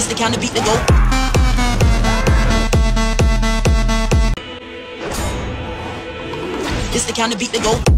It's the kind of beat that go. It's the kind of beat that go.